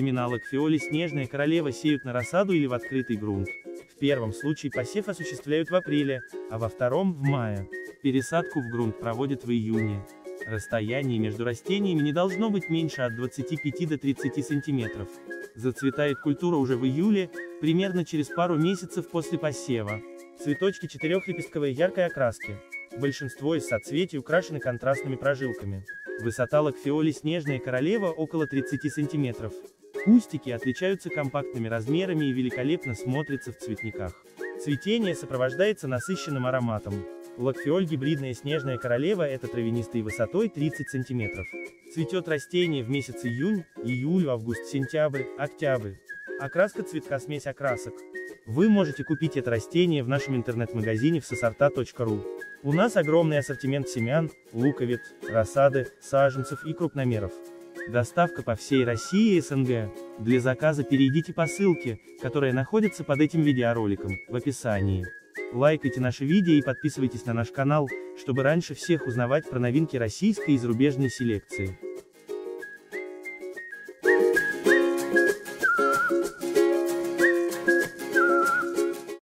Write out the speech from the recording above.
Семена лакфиоли «Снежная королева» сеют на рассаду или в открытый грунт. В первом случае посев осуществляют в апреле, а во втором – в мае. Пересадку в грунт проводят в июне. Расстояние между растениями не должно быть меньше от 25 до 30 сантиметров. Зацветает культура уже в июле, примерно через пару месяцев после посева. Цветочки четырехлепестковой яркой окраски. Большинство из соцветий украшены контрастными прожилками. Высота лакфиоли «Снежная королева» около 30 сантиметров. Кустики отличаются компактными размерами и великолепно смотрятся в цветниках. Цветение сопровождается насыщенным ароматом. Лакфиоль гибридная «Снежная королева» — это травянистой высотой 30 сантиметров. Цветет растение в месяц июнь, июль, август, сентябрь, октябрь. Окраска цветка — смесь окрасок. Вы можете купить это растение в нашем интернет-магазине vsesorta.ru. У нас огромный ассортимент семян, луковиц, рассады, саженцев и крупномеров. Доставка по всей России и СНГ. Для заказа перейдите по ссылке, которая находится под этим видеороликом, в описании. Лайкайте наши видео и подписывайтесь на наш канал, чтобы раньше всех узнавать про новинки российской и зарубежной селекции.